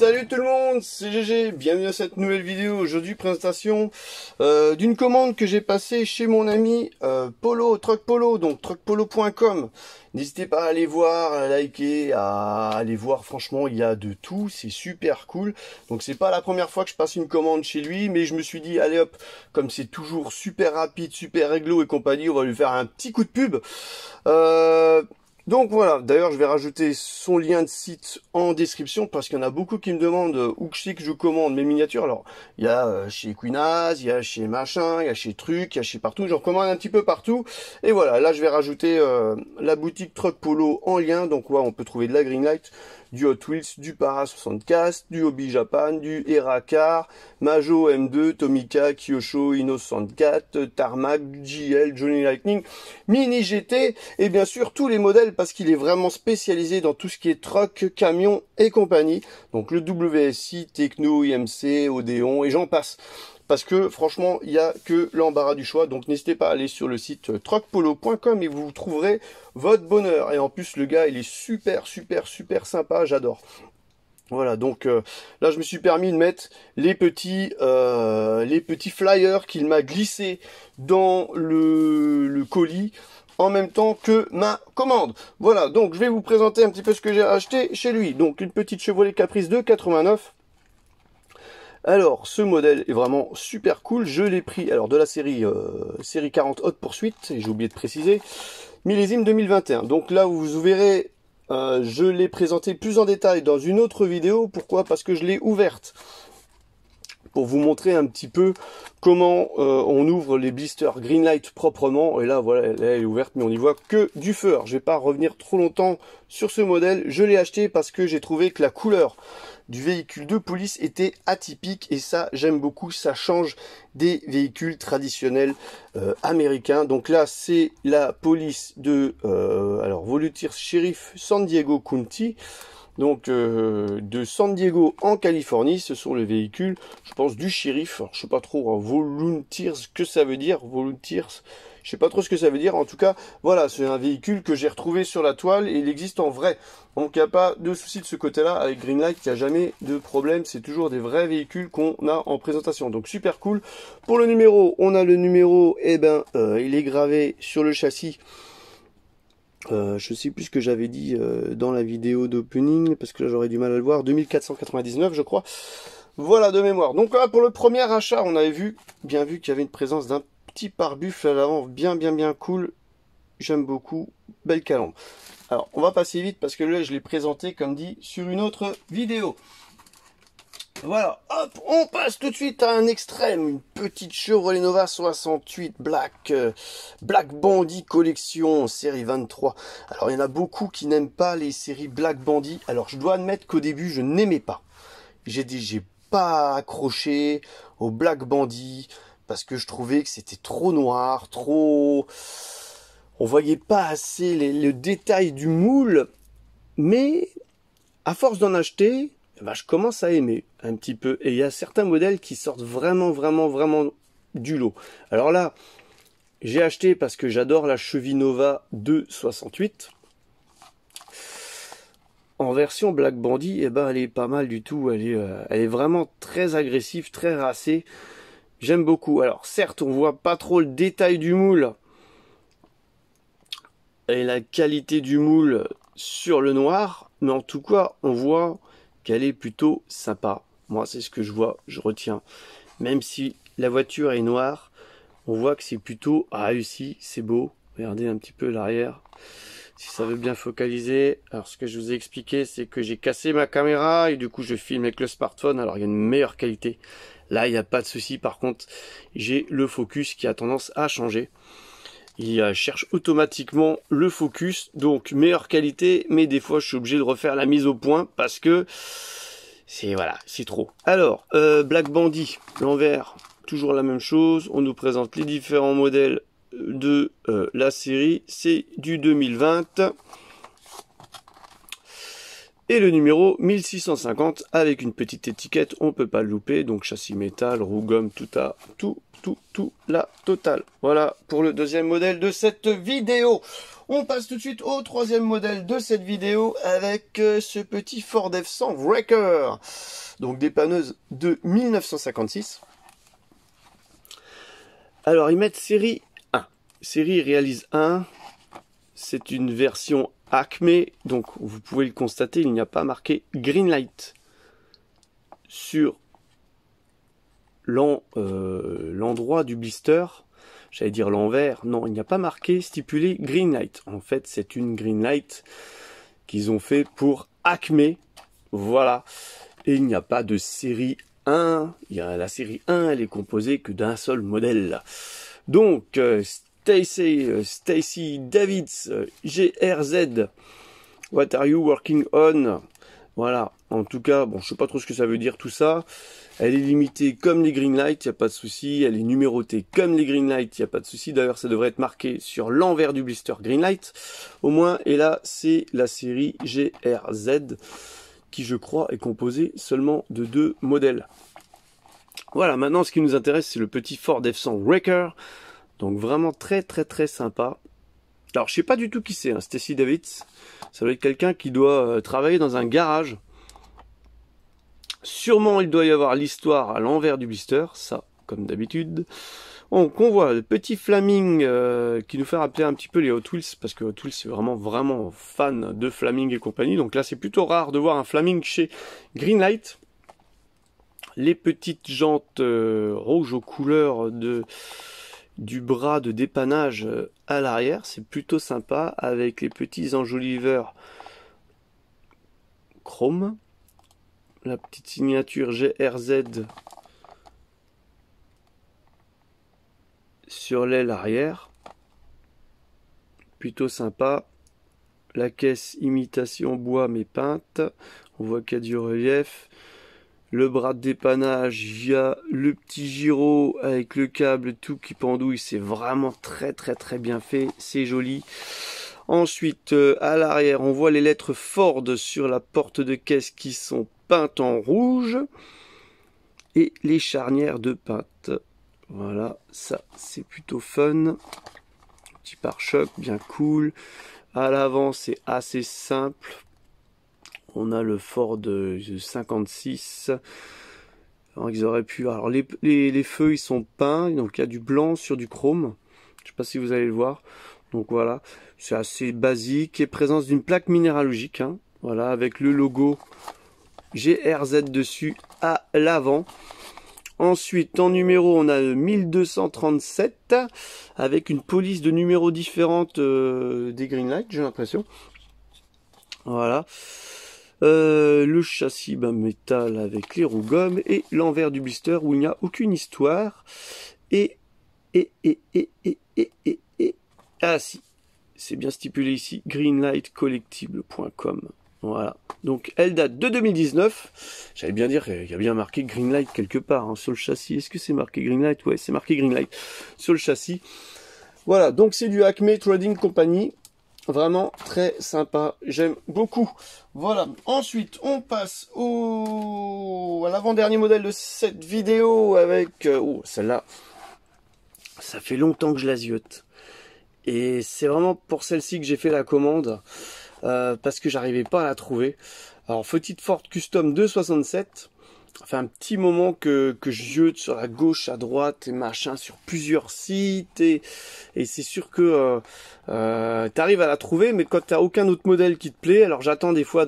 Salut tout le monde, c'est GG, bienvenue à cette nouvelle vidéo. Aujourd'hui, présentation d'une commande que j'ai passée chez mon ami Polo, Truck Polo, donc truckpolo.com. N'hésitez pas à aller voir, à liker, à aller voir, franchement il y a de tout, c'est super cool. Donc c'est pas la première fois que je passe une commande chez lui, mais je me suis dit allez hop, comme c'est toujours super rapide, super réglo et compagnie, on va lui faire un petit coup de pub. Donc voilà, d'ailleurs je vais rajouter son lien de site en description parce qu'il y en a beaucoup qui me demandent où que je commande mes miniatures. Alors il y a chez Queenaz, il y a chez machin, il y a chez truc, il y a chez partout, j'en commande un petit peu partout. Et voilà, là je vais rajouter la boutique Truck Polo en lien, donc ouais, on peut trouver de la Greenlight, du Hot Wheels, du Para 64, du Hobby Japan, du Era Car, Majo M2, Tomica, Kyosho, Inno 64, Tarmac, JL, Johnny Lightning, Mini GT et bien sûr tous les modèles parce qu'il est vraiment spécialisé dans tout ce qui est truck, camion et compagnie. Donc le WSI, Techno, IMC, Odéon et j'en passe. Parce que franchement, il n'y a que l'embarras du choix. Donc n'hésitez pas à aller sur le site truckpolo.com et vous trouverez votre bonheur. Et en plus, le gars, il est super, super, super sympa. J'adore. Voilà, donc là, je me suis permis de mettre les petits flyers qu'il m'a glissés dans le colis en même temps que ma commande. Voilà, donc je vais vous présenter un petit peu ce que j'ai acheté chez lui. Donc une petite Chevrolet Caprice de 89. Alors, ce modèle est vraiment super cool. Je l'ai pris, alors de la série 40 Hot Poursuite, et j'ai oublié de préciser, millésime 2021. Donc là, vous verrez, je l'ai présenté plus en détail dans une autre vidéo. Pourquoi? Parce que je l'ai ouverte. Pour vous montrer un petit peu comment on ouvre les blisters Greenlight proprement. Et là, voilà, elle est ouverte, mais on n'y voit que du feu. Alors, je ne vais pas revenir trop longtemps sur ce modèle. Je l'ai acheté parce que j'ai trouvé que la couleur du véhicule de police était atypique et ça j'aime beaucoup, ça change des véhicules traditionnels américains. Donc là c'est la police de alors Volutiers Sheriff San Diego County, donc de San Diego en Californie. Ce sont les véhicules, je pense, du shérif. Alors, je sais pas trop, hein, Volutiers, que ça veut dire, Volutiers. Je sais pas trop ce que ça veut dire. En tout cas, voilà, c'est un véhicule que j'ai retrouvé sur la toile et il existe en vrai. Donc, il n'y a pas de souci de ce côté-là. Avec Greenlight, il n'y a jamais de problème. C'est toujours des vrais véhicules qu'on a en présentation. Donc, super cool. Pour le numéro, on a le numéro, eh ben, il est gravé sur le châssis. Je sais plus ce que j'avais dit dans la vidéo d'opening parce que là, j'aurais du mal à le voir. 2499, je crois. Voilà, de mémoire. Donc, là, pour le premier achat, on avait bien vu qu'il y avait une présence d'un petit pare-buffle à l'avant, bien cool, j'aime beaucoup, belle calandre. Alors on va passer vite parce que là je l'ai présenté comme dit sur une autre vidéo. Voilà, hop, on passe tout de suite à un extrême, une petite Chevrolet Nova 68 Black Bandit Collection série 23. Alors il y en a beaucoup qui n'aiment pas les séries Black Bandit, alors je dois admettre qu'au début je n'aimais pas. J'ai pas accroché au Black Bandit, parce que je trouvais que c'était trop noir, trop... On voyait pas assez le détail du moule. Mais à force d'en acheter, ben je commence à aimer un petit peu. Et il y a certains modèles qui sortent vraiment du lot. Alors là, j'ai acheté parce que j'adore la Chevy Nova 268. En version Black Bandit, eh ben elle est pas mal du tout. Elle est vraiment très agressive, très racée. J'aime beaucoup. Alors certes, on voit pas trop le détail du moule et la qualité du moule sur le noir, mais en tout cas, on voit qu'elle est plutôt sympa. Moi, c'est ce que je vois, je retiens. Même si la voiture est noire, on voit que c'est plutôt réussi, c'est beau. Regardez un petit peu l'arrière, si ça veut bien focaliser. Alors ce que je vous ai expliqué, c'est que j'ai cassé ma caméra et du coup, je filme avec le smartphone. Alors il y a une meilleure qualité. Là, il n'y a pas de souci. Par contre, j'ai le focus qui a tendance à changer. Il cherche automatiquement le focus. Donc, meilleure qualité. Mais des fois, je suis obligé de refaire la mise au point parce que c'est voilà, c'est trop. Alors, Black Bandit, l'envers, toujours la même chose. On nous présente les différents modèles de la série. C'est du 2020. Et le numéro 1650 avec une petite étiquette, on peut pas le louper. Donc châssis métal, roue gomme, tout la totale. Voilà pour le deuxième modèle de cette vidéo. On passe tout de suite au troisième modèle de cette vidéo avec ce petit Ford F100 Wrecker. Donc dépanneuse de 1956. Alors ils mettent série 1. Série réalise 1. C'est une version Acme. Donc vous pouvez le constater, il n'y a pas marqué Greenlight sur l'endroit du blister, j'allais dire l'envers, non, il n'y a pas marqué, stipulé Greenlight. En fait, c'est une Greenlight qu'ils ont fait pour Acme, voilà, et il n'y a pas de série 1, il y a la série 1, elle est composée que d'un seul modèle. Donc, Stacey David's GearZ, What Are You Working On? Voilà, en tout cas, bon, je sais pas trop ce que ça veut dire tout ça. Elle est limitée comme les Greenlight, il n'y a pas de souci. Elle est numérotée comme les Greenlight, il n'y a pas de souci. D'ailleurs, ça devrait être marqué sur l'envers du blister Greenlight, au moins. Et là, c'est la série GRZ, qui, je crois, est composée seulement de deux modèles. Voilà, maintenant, ce qui nous intéresse, c'est le petit Ford F100 Wrecker. Donc, vraiment très sympa. Alors, je sais pas du tout qui c'est, hein, Stacey David's. Ça doit être quelqu'un qui doit travailler dans un garage. Sûrement, il doit y avoir l'histoire à l'envers du blister, ça, comme d'habitude. Donc, on voit le petit Flaming qui nous fait rappeler un petit peu les Hot Wheels, parce que Hot Wheels, c'est vraiment fan de Flaming et compagnie. Donc là, c'est plutôt rare de voir un Flaming chez Greenlight. Les petites jantes rouges aux couleurs du bras de dépannage à l'arrière, c'est plutôt sympa, avec les petits enjoliveurs chrome. La petite signature GRZ sur l'aile arrière, plutôt sympa. La caisse imitation bois mais peinte, on voit qu'il y a du relief. Le bras de dépannage via le petit gyro avec le câble tout qui pendouille, c'est vraiment très bien fait, c'est joli. Ensuite, à l'arrière, on voit les lettres Ford sur la porte de caisse qui sont peintes en rouge et les charnières de peintes. Voilà, ça c'est plutôt fun. Petit pare-choc bien cool. À l'avant, c'est assez simple. On a le Ford 56. Alors, ils auraient pu. Alors, les feux ils sont peints, donc il y a du blanc sur du chrome. Je sais pas si vous allez le voir. Donc voilà, c'est assez basique et présence d'une plaque minéralogique. Hein. Voilà, avec le logo GRZ dessus à l'avant. Ensuite, en numéro, on a le 1237 avec une police de numéros différente des Greenlight, j'ai l'impression. Voilà. Le châssis métal avec les roues gomme et l'envers du blister où il n'y a aucune histoire. Ah si, c'est bien stipulé ici, greenlightcollectible.com. Voilà, donc elle date de 2019. J'allais bien dire qu'il y a bien marqué Greenlight quelque part hein, sur le châssis. Est-ce que c'est marqué Greenlight? Ouais, c'est marqué Greenlight sur le châssis. Voilà, donc c'est du Acme Trading Company. Vraiment très sympa, j'aime beaucoup. Voilà, ensuite on passe à l'avant-dernier modèle de cette vidéo avec... Oh, celle-là, ça fait longtemps que je la ziote. Et c'est vraiment pour celle-ci que j'ai fait la commande, parce que j'arrivais pas à la trouver. Alors, petite Ford Custom 267, ça fait un petit moment que je ziote sur la gauche, à droite, et machin, sur plusieurs sites, et c'est sûr que t'arrives à la trouver, mais quand t'as aucun autre modèle qui te plaît, alors j'attends des fois,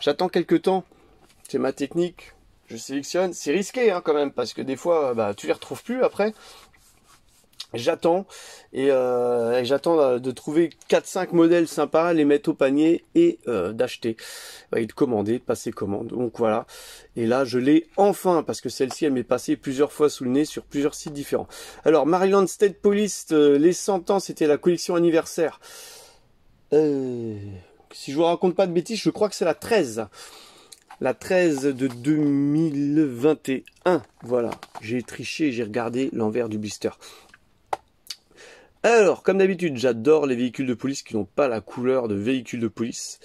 j'attends quelques temps, c'est ma technique, je sélectionne, c'est risqué hein, quand même, parce que des fois, bah, tu les retrouves plus après. J'attends et j'attends de trouver 4-5 modèles sympas, les mettre au panier et d'acheter et de commander, passer commande. Donc voilà, et là je l'ai enfin, parce que celle-ci elle m'est passée plusieurs fois sous le nez sur plusieurs sites différents. Alors Maryland State Police, les 100 ans, c'était la collection anniversaire. Si je vous raconte pas de bêtises, je crois que c'est la 13. La 13 de 2021. Voilà, j'ai triché, j'ai regardé l'envers du blister. Alors, comme d'habitude, j'adore les véhicules de police qui n'ont pas la couleur de véhicule de police.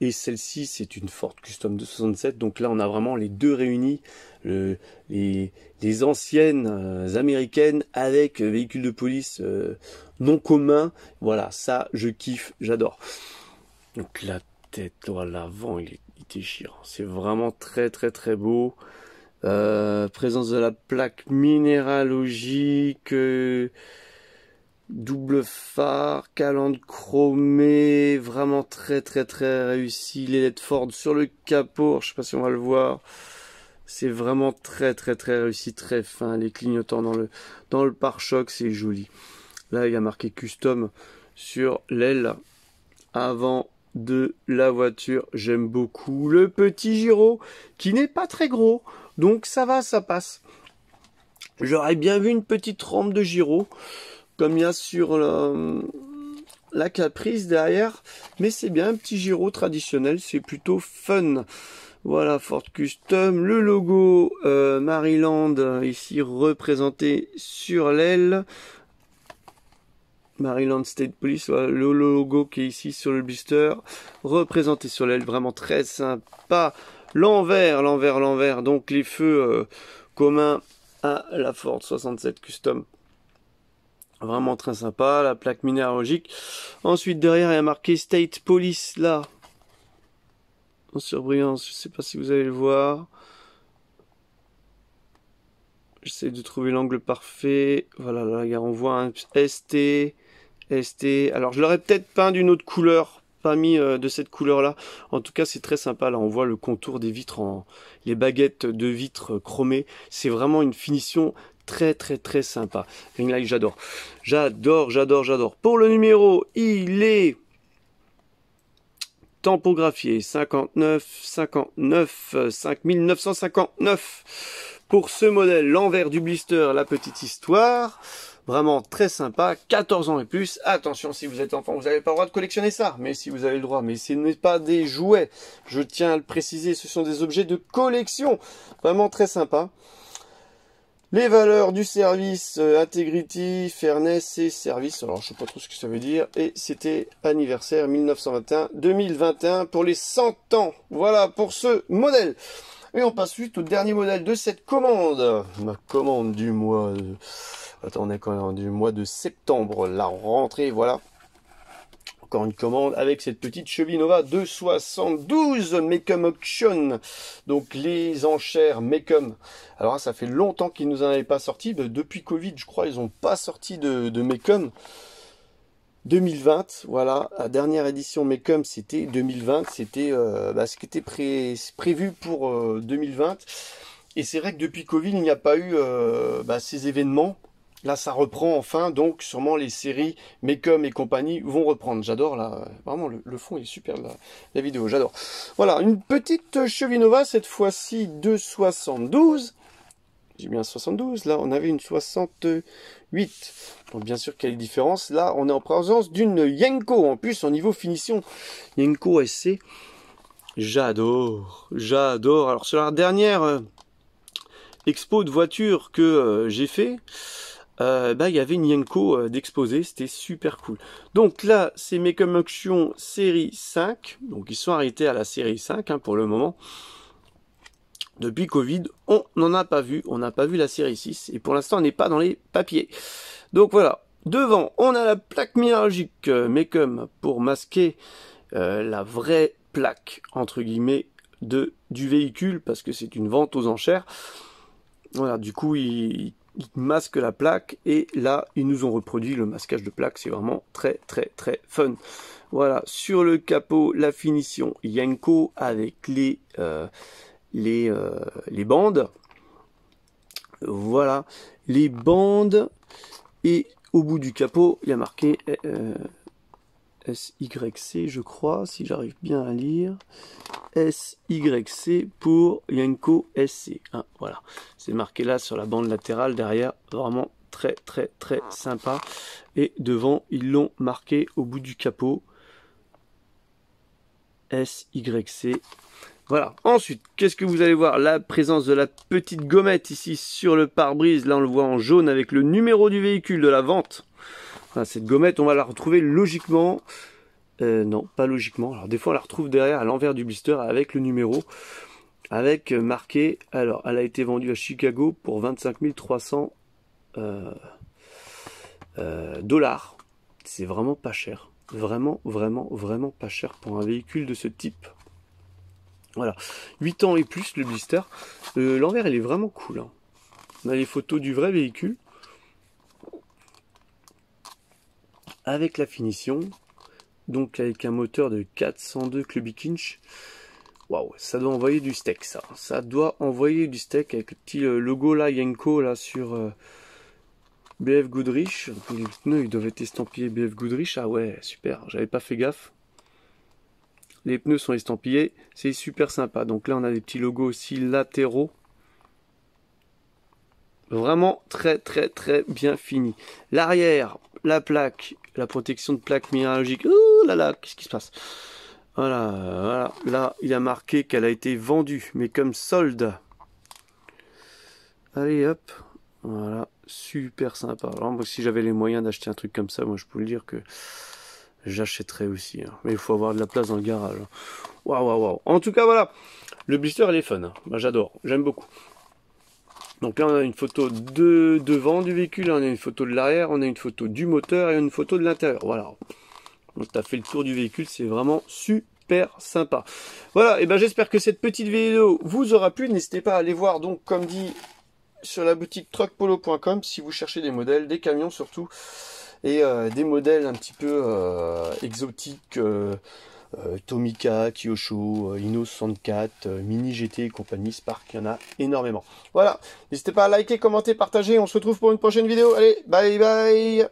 et celle-ci c'est une Ford Custom de 67. Donc là on a vraiment les deux réunis, les anciennes américaines avec véhicules de police non communs. Voilà, ça je kiffe, j'adore. Donc la tête, l'avant il déchire, c'est vraiment très beau. Présence de la plaque minéralogique, double phare, calandre chromée, vraiment très réussi. Les LED Ford sur le capot, je sais pas si on va le voir, c'est vraiment très réussi, très fin. Les clignotants dans le pare-choc, c'est joli. Là il y a marqué custom sur l'aile avant de la voiture, j'aime beaucoup. Le petit gyro qui n'est pas très gros, donc ça va, ça passe. J'aurais bien vu une petite rampe de gyro comme il y a sur la Caprice derrière, mais c'est bien un petit gyro traditionnel, c'est plutôt fun. Voilà, Ford Custom, le logo Maryland ici représenté sur l'aile, Maryland State Police, voilà, le logo qui est ici sur le blister représenté sur l'aile, vraiment très sympa. L'envers, donc les feux communs à la Ford 67 Custom, vraiment très sympa. La plaque minéralogique, ensuite derrière il y a marqué State Police là en surbrillance, je sais pas si vous allez le voir, j'essaie de trouver l'angle parfait. Voilà, là on voit un ST. Alors je l'aurais peut-être peint d'une autre couleur, pas mis de cette couleur là en tout cas c'est très sympa. Là on voit le contour des vitres, les baguettes de vitres chromées, c'est vraiment une finition très sympa. Greenlight, j'adore. Pour le numéro, il est tampographié 5959 pour ce modèle. L'envers du blister, la petite histoire, vraiment très sympa. 14 ans et plus, attention, si vous êtes enfant vous n'avez pas le droit de collectionner ça, mais si vous avez le droit, mais ce n'est pas des jouets, je tiens à le préciser, ce sont des objets de collection, vraiment très sympa. Les valeurs du service, Integrity, Fairness et Service, alors je sais pas trop ce que ça veut dire, et c'était anniversaire 1921-2021 pour les 100 ans, voilà pour ce modèle. Et on passe suite au dernier modèle de cette commande, ma commande du mois, attendez, du mois de septembre, la rentrée, voilà. Encore une commande avec cette petite Chevrolet Nova de 72 Mecum auction, donc les enchères Mecum. Alors ça fait longtemps qu'ils nous en avaient pas sorti, depuis Covid je crois ils n'ont pas sorti de Mecum. 2020, voilà, la dernière édition Mecum c'était 2020, c'était ce qui était prévu pour 2020, et c'est vrai que depuis Covid il n'y a pas eu ces événements. Là, ça reprend enfin, donc sûrement les séries Mecum et compagnie vont reprendre. J'adore, là, vraiment, le fond est super, la vidéo, j'adore. Voilà, une petite Chevrolet Nova, cette fois-ci de 72. J'ai bien 72, là, on avait une 68. Donc, bien sûr, quelle différence. Là, on est en présence d'une Yenko, en plus, en niveau finition. Yenko SC, j'adore. Alors, sur la dernière expo de voiture que j'ai fait, il y avait une Yenko d'exposé, c'était super cool. Donc là c'est Mecum Auction série 5, donc ils sont arrêtés à la série 5 hein, pour le moment. Depuis Covid on n'en a pas vu, on n'a pas vu la série 6 et pour l'instant on n'est pas dans les papiers. Donc voilà, devant on a la plaque minéralogique Mecum pour masquer la vraie plaque entre guillemets du véhicule, parce que c'est une vente aux enchères. Voilà, du coup ils masquent la plaque, et là ils nous ont reproduit le masquage de plaque, c'est vraiment très fun. Voilà, sur le capot la finition Yenko avec les bandes, voilà les bandes, et au bout du capot il y a marqué SYC je crois, si j'arrive bien à lire, SYC pour Yenko SC, hein, voilà, c'est marqué là sur la bande latérale derrière, vraiment très sympa. Et devant ils l'ont marqué au bout du capot SYC. Voilà, ensuite qu'est-ce que vous allez voir, la présence de la petite gommette ici sur le pare-brise, là on le voit en jaune avec le numéro du véhicule de la vente. Cette gommette on va la retrouver logiquement Non, pas logiquement. Alors des fois on la retrouve derrière à l'envers du blister avec le numéro, avec marqué. Alors elle a été vendue à Chicago pour 25 300 $. C'est vraiment pas cher. Vraiment, vraiment, vraiment pas cher pour un véhicule de ce type. Voilà, 8 ans et plus le blister. L'envers, il est vraiment cool, hein. On a les photos du vrai véhicule avec la finition, donc avec un moteur de 402 cubic inch. Waouh, ça doit envoyer du steak, ça. Ça doit envoyer du steak avec le petit logo là, Yenko là sur BF Goodrich. Les pneus, ils doivent être estampillés BF Goodrich. Ah ouais, super, j'avais pas fait gaffe. Les pneus sont estampillés, c'est super sympa. Donc là, on a des petits logos aussi latéraux. Vraiment très très très bien fini. L'arrière, la plaque, la protection de plaque minéralogique. Oh là là, qu'est-ce qui se passe? Voilà, voilà, là, il a marqué qu'elle a été vendue, mais comme solde. Allez, hop, voilà, super sympa. Alors, moi, si j'avais les moyens d'acheter un truc comme ça, moi, je peux le dire que... j'achèterai aussi, hein. Mais il faut avoir de la place dans le garage. Waouh, waouh, waouh. En tout cas, voilà. Le blister, il est fun, hein. Bah, j'adore. J'aime beaucoup. Donc là, on a une photo de devant du véhicule. On a une photo de l'arrière. On a une photo du moteur et une photo de l'intérieur. Voilà. Donc, tu as fait le tour du véhicule. C'est vraiment super sympa. Voilà. Et ben, j'espère que cette petite vidéo vous aura plu. N'hésitez pas à aller voir, donc, comme dit, sur la boutique truckpolo.com si vous cherchez des modèles, des camions surtout. Et des modèles un petit peu exotiques, Tomica, Kyosho, Inno 64, Mini GT et compagnie, Spark, il y en a énormément. Voilà, n'hésitez pas à liker, commenter, partager, on se retrouve pour une prochaine vidéo. Allez, bye bye.